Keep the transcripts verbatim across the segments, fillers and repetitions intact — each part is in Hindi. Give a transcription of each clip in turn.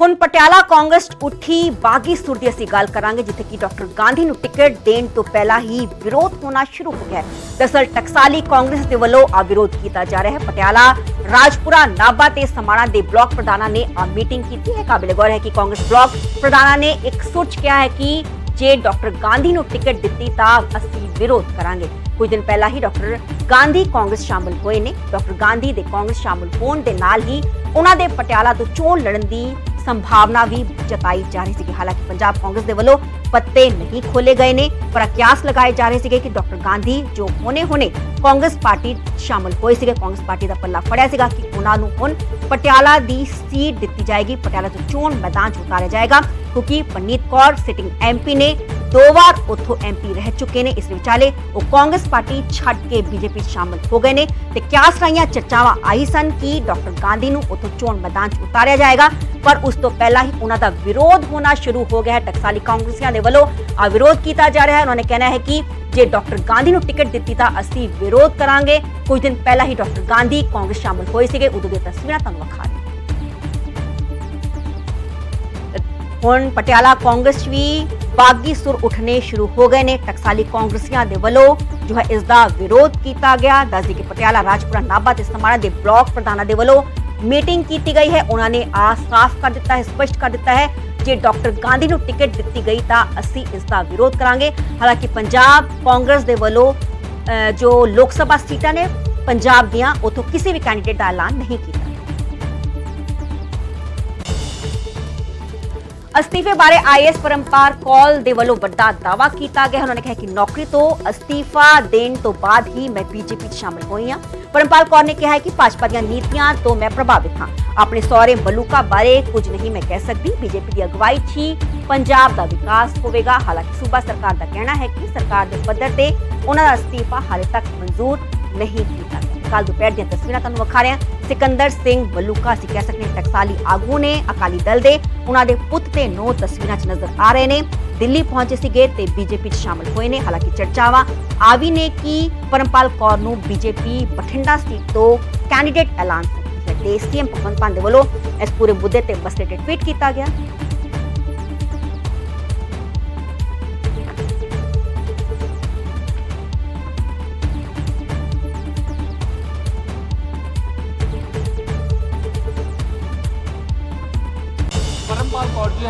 हुण पटियाला कांग्रेस उठी बागी सुर की असीं गल करांगे जिथे कि डॉक्टर गांधी नूं टिकट देण तो पहला ही विरोध होना शुरू हो गया। दरअसल टकसाली कांग्रेस के वलों आ विरोध किया जा रहा है। पटियाला, राजपुरा, नाभा ते समाणा के ब्लॉक प्रधान ने आ मीटिंग की है। काबिले गौर है कि कांग्रेस ब्लॉक प्रधान ने एक सुर च कहा है कि जे डॉक्टर गांधी नूं टिकट दिती तां असीं विरोध करांगे। कुछ दिन पहला ही डॉक्टर गांधी कांग्रेस शामिल हुए ने। डॉक्टर गांधी दे कांग्रेस शामिल होण दे नाल ही उन्हां दे पटियाला तो चोण लड़न दी संभावना भी जताई जा रही थी। हालांकि पंजाब कांग्रेस के वालों पत्ते नहीं खोले गए ने, पर क्यास लगाए जा रहे थे कि डॉक्टर गांधी जो होने होने कांग्रेस पार्टी शामिल होए थे, कांग्रेस पार्टी का पल्ला फड़िया कि उन्होंने हुण पटियाला की सीट दी जाएगी, पटियाला तो चोण मैदान च उतारा जाएगा, क्योंकि परनीत कौर सिटिंग एमपी ने दो बार उथों एमपी रह चुके ने। इस विचाले वो कांग्रेस पार्टी छड़ के बीजेपी शामिल हो गए ने। ते क्यास रही चर्चावां आई सन कि डॉक्टर गांधी नूं उथों चोण मैदान च उतारा जाएगा, पर उस तो पहला ही उन्हों का विरोध होना शुरू हो गया है। टकसाली कांग्रेसियों के वालों आ विरोध किया जा रहा है। उन्होंने कहना है कि जे डॉक्टर गांधी नूं टिकट दिती तां असीं विरोध करांगे। कुछ दिन पहला ही डॉक्टर गांधी कांग्रेस शामिल होए सीगे, उदों दी तस्वीरां तुहानूं विखा रहे। हुण पटियाला कांग्रेस भी बागी सुर उठने शुरू हो गए ने। टकसाली कांग्रेसियों के वालों जो है इसका विरोध किया गया। दस दी कि पटियाला, राजपुरा, नाभा ते समाणा के ब्लॉक प्रधान के वालों मीटिंग की गई है। उन्होंने आ साफ कर दिता है, स्पष्ट कर दिता है जे डॉक्टर गांधी नूं टिकट दिती गई तो असीं इसका विरोध करांगे। हालांकि पंजाब कांग्रेस के वालों जो लोक सभा सीटां ने पंजाब दियां उथों किसी भी कैंडीडेट का ऐलान नहीं किया। अस्तीफे बारे आईएएस परमपाल कौर दे वलों बड़ा दावा किया गया। उन्होंने कहा कि नौकरी तो अस्तीफा देने तो बाद ही मैं बीजेपी शामिल हुई हाँ। परमपाल कौर ने कहा है कि भाजपा दी नीतियां तो मैं प्रभावित हाँ, अपने सौरे मलूका बारे कुछ नहीं मैं कह सकती। बीजेपी की अगवाई ही पंजाब का विकास होगा। हालांकि सूबा सरकार का कहना है कि सरकार के पद्धर से उन्होंने अस्तीफा हाले तक मंजूर नहीं किया। कल दोपहर दिन तस्वीरां तुहानूं विखा रहे हैं। सिकंदर सिंह मलूका असीं कह सकते हैं टकसाली आगू ने, अकाली दल दे, उन्हां दे पुत ते नौ तस्वीरां च नजर आ रहे ने। दिल्ली पहुंचे सीगे ते बीजेपी शामिल हुए ने। हालांकि चर्चावां आ भी ने कि परमपाल कौर नूं बीजेपी बठिंडा सीट तो कैंडीडेट ऐलान सकती है। सीएम भगवंत मान दे वलों इस पूरे मुद्दे ते बस ट्वीट किया गया।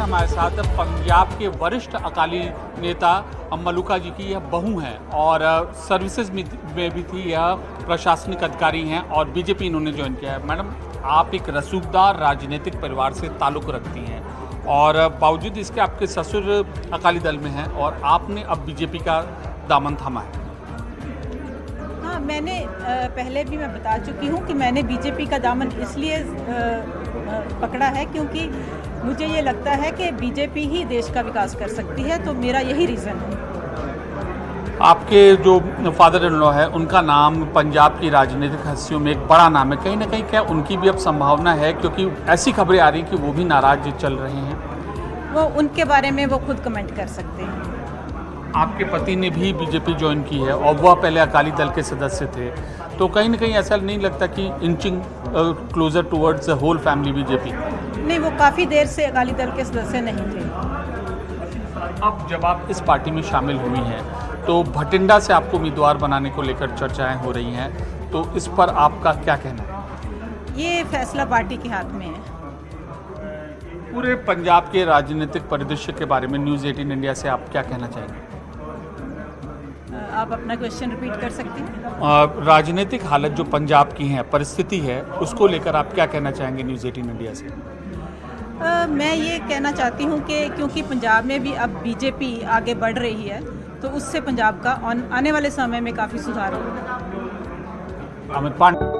हमारे साथ पंजाब के वरिष्ठ अकाली नेता मलूका जी की यह बहू हैं और सर्विसेज में भी थी, यह प्रशासनिक अधिकारी हैं और बीजेपी इन्होंने ज्वाइन किया है। मैडम, आप एक रसूखदार राजनीतिक परिवार से ताल्लुक़ रखती हैं और बावजूद इसके आपके ससुर अकाली दल में हैं और आपने अब बीजेपी का दामन थामा है। हाँ, मैंने पहले भी मैं बता चुकी हूँ कि मैंने बीजेपी का दामन इसलिए पकड़ा है क्योंकि मुझे ये लगता है कि बीजेपी ही देश का विकास कर सकती है, तो मेरा यही रीज़न है। आपके जो फादर इन लॉ है उनका नाम पंजाब की राजनीतिक हस्तियों में एक बड़ा नाम है। कहीं ना कहीं क्या उनकी भी अब संभावना है, क्योंकि ऐसी खबरें आ रही कि वो भी नाराज चल रहे हैं? वो उनके बारे में वो खुद कमेंट कर सकते हैं। आपके पति ने भी बीजेपी ज्वाइन की है और वह पहले अकाली दल के सदस्य थे, तो कहीं ना कहीं ऐसा नहीं लगता कि inching closer towards the whole family BJP? नहीं, वो काफ़ी देर से अकाली दल के सदस्य नहीं थे। अब जब आप इस पार्टी में शामिल हुई हैं तो भटिंडा से आपको उम्मीदवार बनाने को लेकर चर्चाएं हो रही हैं, तो इस पर आपका क्या कहना है? ये फैसला पार्टी के हाथ में है। पूरे पंजाब के राजनीतिक परिदृश्य के बारे में न्यूज़ अठारह इंडिया से आप क्या कहना चाहेंगे? आप अपना क्वेश्चन रिपीट कर सकते हैं? राजनीतिक हालत जो पंजाब की है, परिस्थिति है, उसको लेकर आप क्या कहना चाहेंगे न्यूज़ अठारह इंडिया से? आ, मैं ये कहना चाहती हूँ कि क्योंकि पंजाब में भी अब बीजेपी आगे बढ़ रही है, तो उससे पंजाब का आने वाले समय में काफ़ी सुधार होगा।